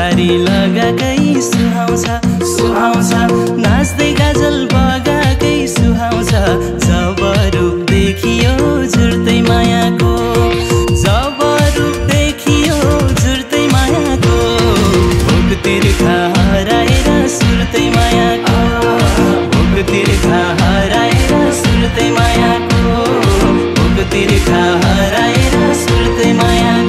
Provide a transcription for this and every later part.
सारी लगाएकै सुहाउँछ सुहाउँछ नाच्दै गाजल बगाएकै सुहाउँछ जब रूप देखियो झुर्तै मायाको जब रूप देखियो झुर्तै मायाको भोक तिर्खा हराएर सुर्तै मायाको भोक तिर्खा हराएर सुर्तै मायाको भोक तिर्खा हराएर सुर्तै मायाको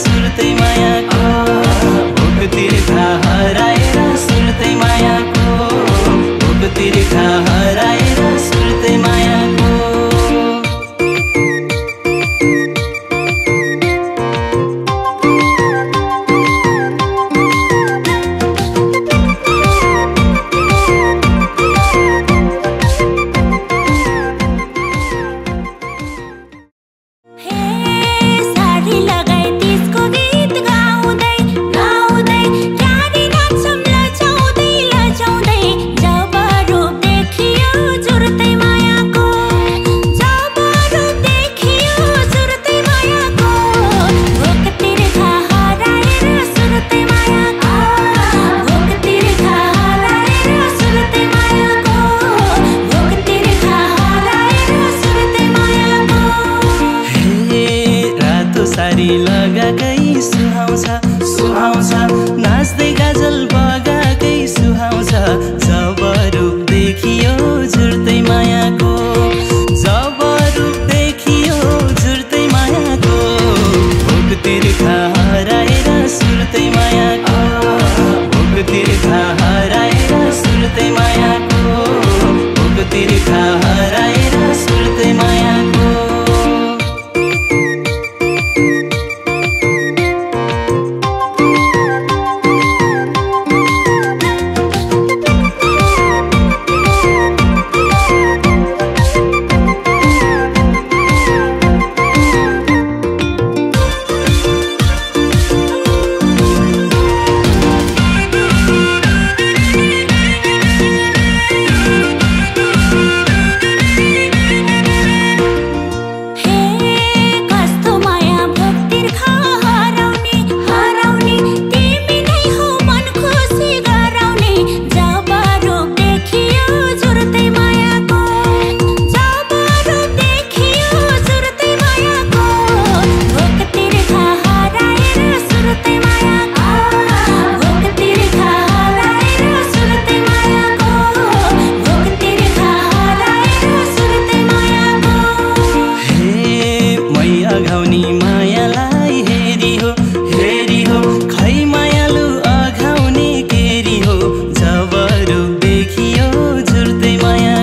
surtai maya ko, bhog tirtha harae ra surtai maya ko, bhog tirtha harae ra surtai maya ko. Surtai maya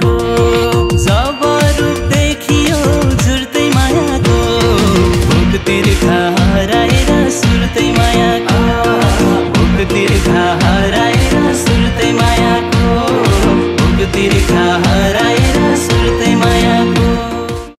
ko, bhog tirtha harae ra.